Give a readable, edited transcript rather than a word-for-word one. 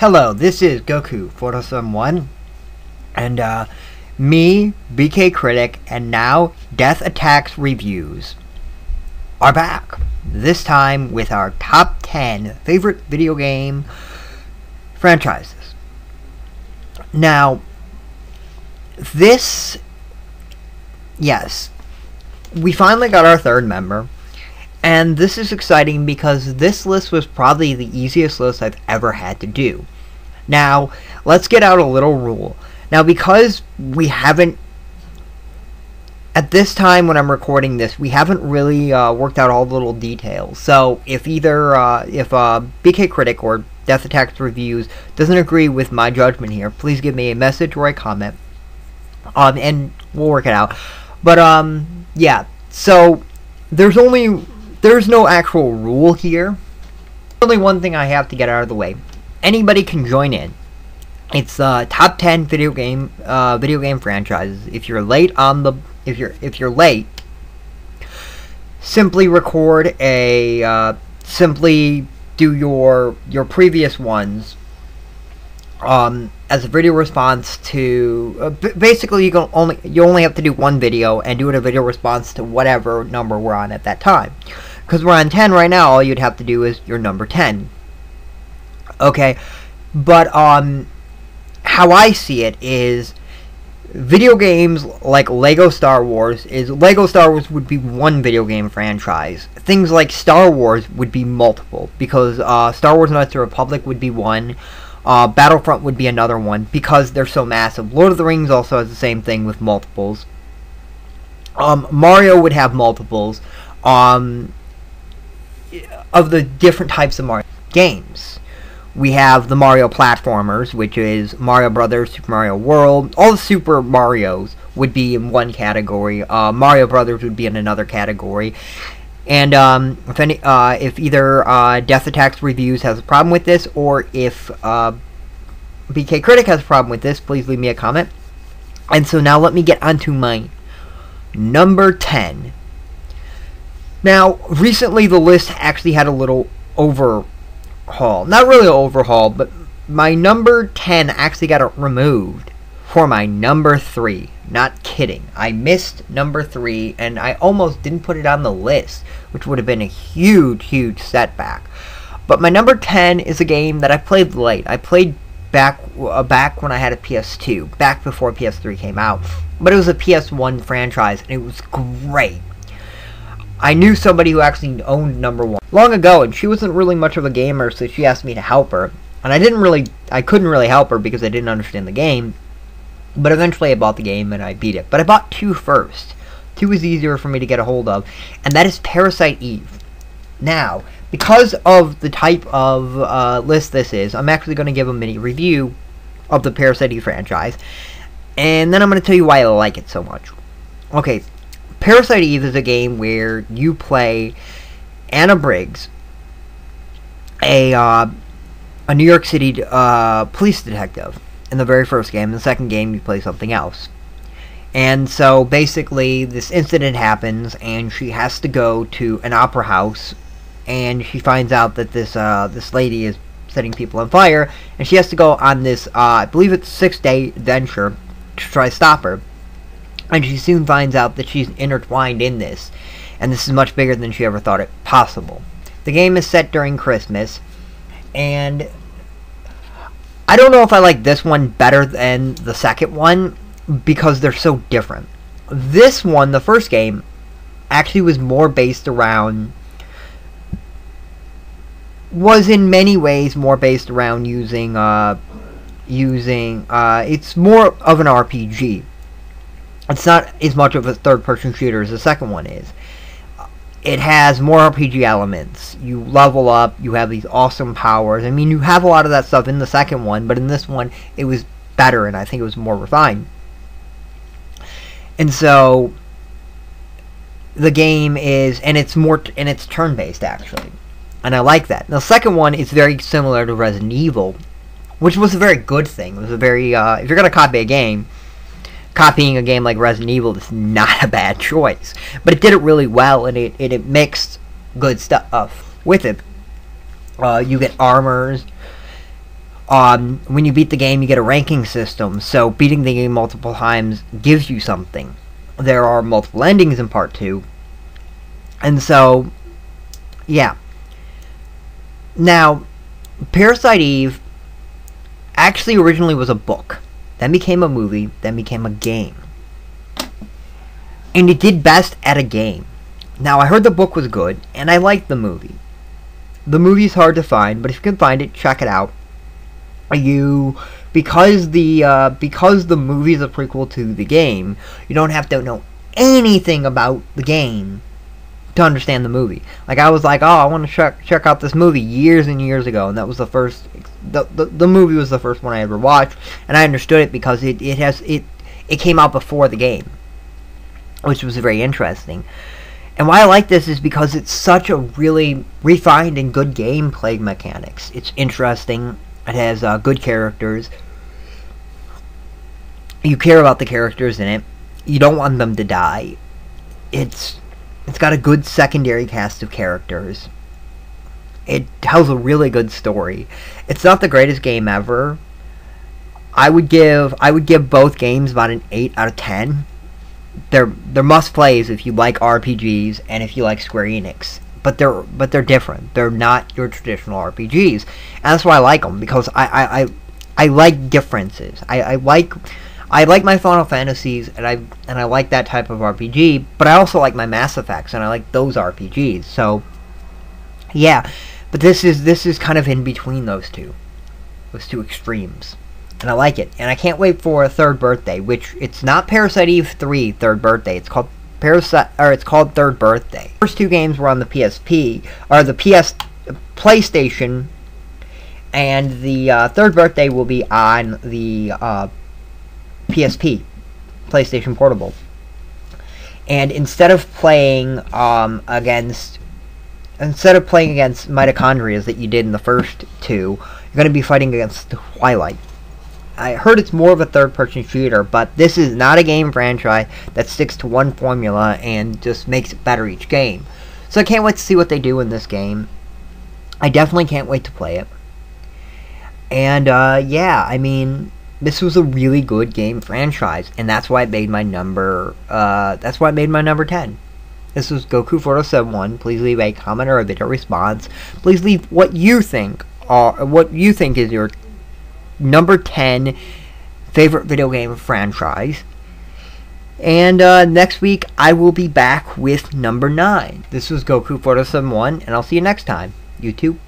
Hello, this is Goku48071 and me, BK Critic, and now Death Attacks Reviews are back. This time with our top 10 favorite video game franchises. Now, yes, we finally got our third member. And this is exciting because this list was probably the easiest list I've ever had to do. Now, let's get out a little rule. Now, because we haven't, at this time when I'm recording this, we haven't really worked out all the little details. So, if either, BK Critic or Death Attacks Reviews doesn't agree with my judgment here, please give me a message or a comment. And we'll work it out. But, yeah. So, there's no actual rule here. Only one thing I have to get out of the way. Anybody can join in. It's top 10 video game franchises. If you're late on the if you're late, simply record a simply do your previous ones as a video response to basically you only have to do one video and do it a video response to whatever number we're on at that time. Because we're on 10 right now, all you'd have to do is your number 10. Okay, but how I see it is video games like Lego Star Wars is Lego Star Wars would be one video game franchise. Things like Star Wars would be multiple because Star Wars Knights of the Republic would be one. Battlefront would be another one because they're so massive. Lord of the Rings also has the same thing with multiples. Mario would have multiples of the different types of Mario games. We have the Mario platformers, which is Mario Brothers, Super Mario World. All the Super Marios would be in one category. Mario Brothers would be in another category. And if either Death Attacks Reviews has a problem with this, or if BK Critic has a problem with this, please leave me a comment. And so now let me get onto my number 10. Now, recently the list actually had a little overhaul. Not really an overhaul, but my number 10 actually got removed for my number 3. Not kidding. I missed number 3, and I almost didn't put it on the list, which would have been a huge, huge setback. But my number 10 is a game that I played late. I played back when I had a PS2, back before PS3 came out. But it was a PS1 franchise, and it was great. I knew somebody who actually owned number 1 long ago, and she wasn't really much of a gamer, so she asked me to help her. And I couldn't really help her because I didn't understand the game. But eventually I bought the game and I beat it. But I bought 2 first. 2 is easier for me to get a hold of. And that is Parasite Eve. Now, because of the type of list this is, I'm actually going to give a mini review of the Parasite Eve franchise. And then I'm going to tell you why I like it so much. Okay, Parasite Eve is a game where you play Anna Briggs, a New York City police detective. In the very first game. In the second game, you play something else. And so, basically, this incident happens, and she has to go to an opera house, and she finds out that this lady is setting people on fire, and she has to go on this, I believe it's 6-day adventure to try to stop her. And she soon finds out that she's intertwined in this, and this is much bigger than she ever thought it possible. The game is set during Christmas, and I don't know if I like this one better than the second one because they're so different. This one, the first game, actually was more based around, was in many ways more based around using, it's more of an RPG. It's not as much of a third-person shooter as the second one is. It has more RPG elements. You level up, you have these awesome powers. I mean, you have a lot of that stuff in the second one, but in this one, it was better, and I think it was more refined. And so, the game is, and it's turn-based, actually. And I like that. Now, the second one is very similar to Resident Evil, which was a very good thing. It was a very, if you're going to copy a game, copying a game like Resident Evil is not a bad choice. But it did it really well, and it mixed good stuff with it. You get armors. When you beat the game, you get a ranking system, so beating the game multiple times gives you something. There are multiple endings in Part 2. And so, yeah. Now, Parasite Eve actually originally was a book, then became a movie, then became a game. And it did best at a game. Now, I heard the book was good, and I liked the movie. The movie's hard to find, but if you can find it, check it out. Because the movie is a prequel to the game, you don't have to know anything about the game to understand the movie. Like, I was like, oh, I want to check out this movie years and years ago, and that was the first, the movie was the first one I ever watched, and I understood it because it came out before the game, which was very interesting. And why I like this is because it's such a really refined and good gameplay mechanics. It's interesting. It has good characters. You care about the characters in it. You don't want them to die. It's got a good secondary cast of characters. It tells a really good story. It's not the greatest game ever. I would give both games about an 8 out of 10. They're must plays if you like RPGs and if you like Square Enix. But they're different. They're not your traditional RPGs, and that's why I like them, because I like differences. I like my Final Fantasies, and I like that type of RPG. But I also like my Mass Effects, and I like those RPGs. So yeah, but this is kind of in between those two extremes, and I like it. And I can't wait for a Third Birthday, which it's not Parasite Eve 3 Third Birthday. It's called Third Birthday. First two games were on the PSP, or the PlayStation, and the Third Birthday will be on the PSP, PlayStation Portable. And instead of playing against mitochondria that you did in the first two, you're going to be fighting against Twilight. I heard it's more of a third-person shooter, but this is not a game franchise that sticks to one formula and just makes it better each game. So I can't wait to see what they do in this game. I definitely can't wait to play it. And, yeah, I mean, this was a really good game franchise, and that's why it made my number, 10. This was Goku48071. Please leave a comment or a video response. Please leave what you think, is your number 10 favorite video game franchise. And next week I will be back with number 9. This was Goku48071, and I'll see you next time. YouTube.